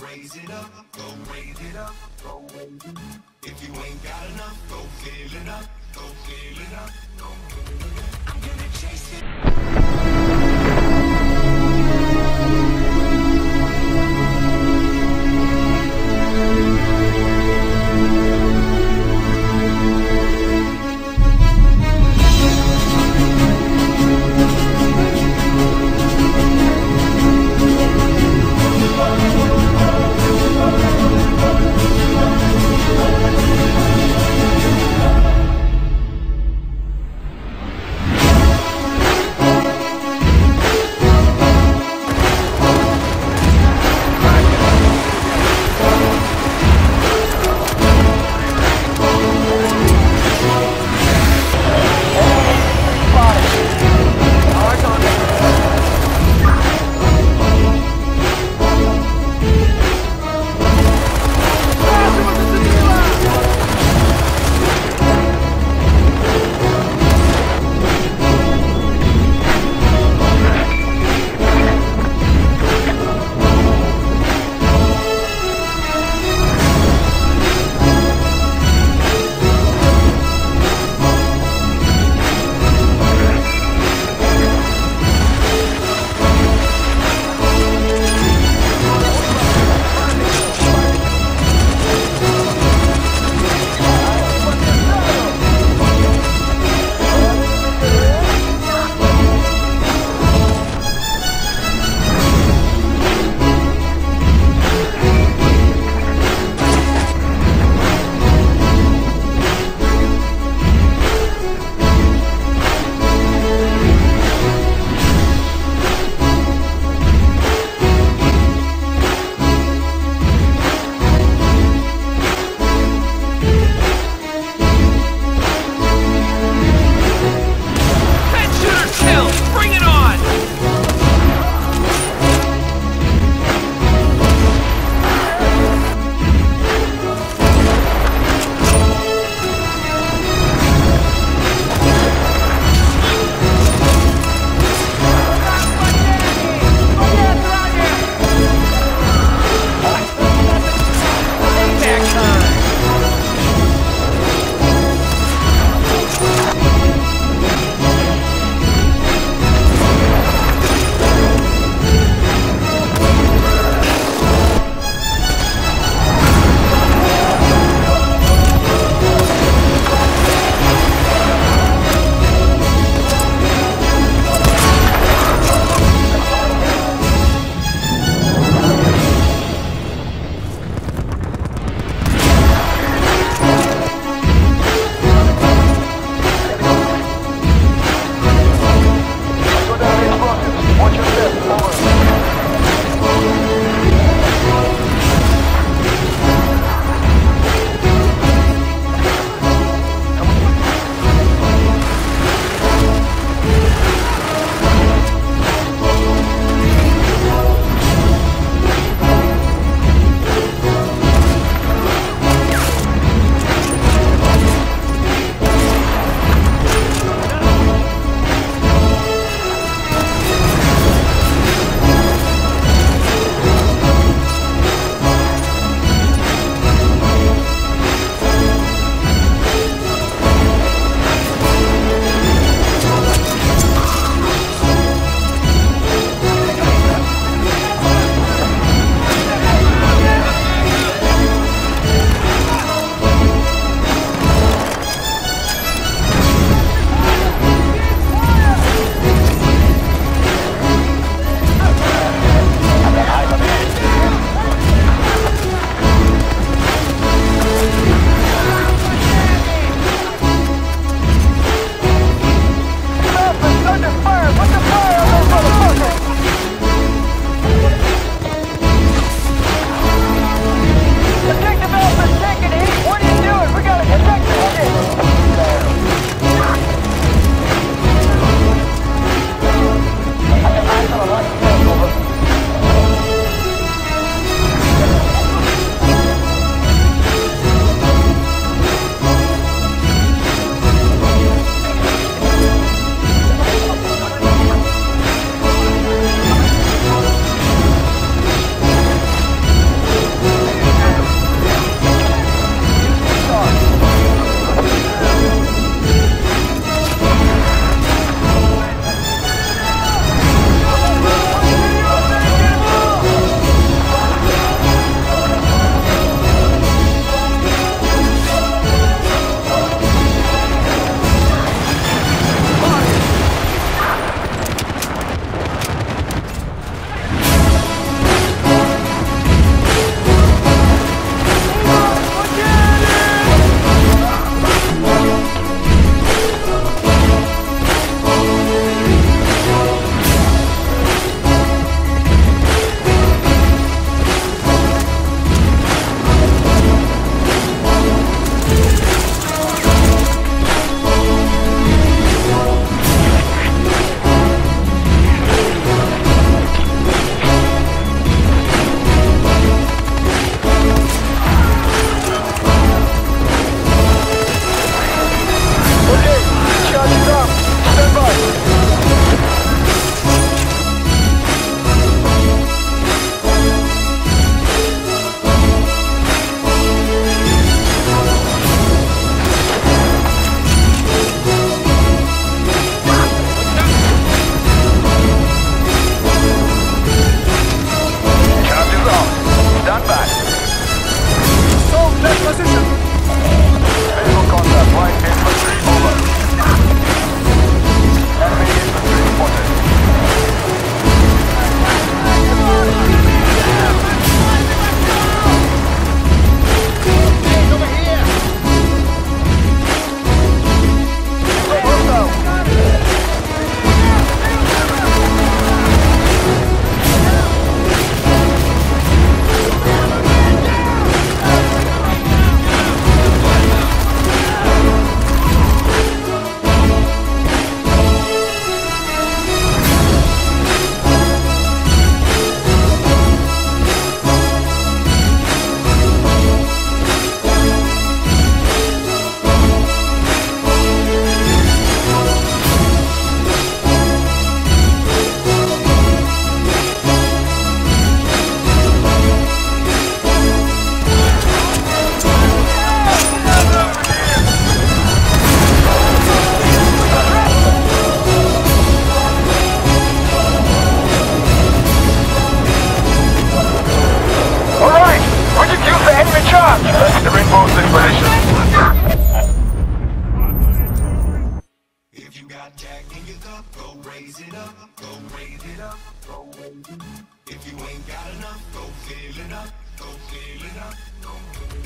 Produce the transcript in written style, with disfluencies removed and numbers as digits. raise it up, go raise it up, go raise it up. If you ain't got enough, go fill it up, go fill it up, go fill it up. I'm gonna chase it. go raise it up, go raise it up, go raise it up. If you ain't got enough, go fill it up, go fill it up, go fill it up.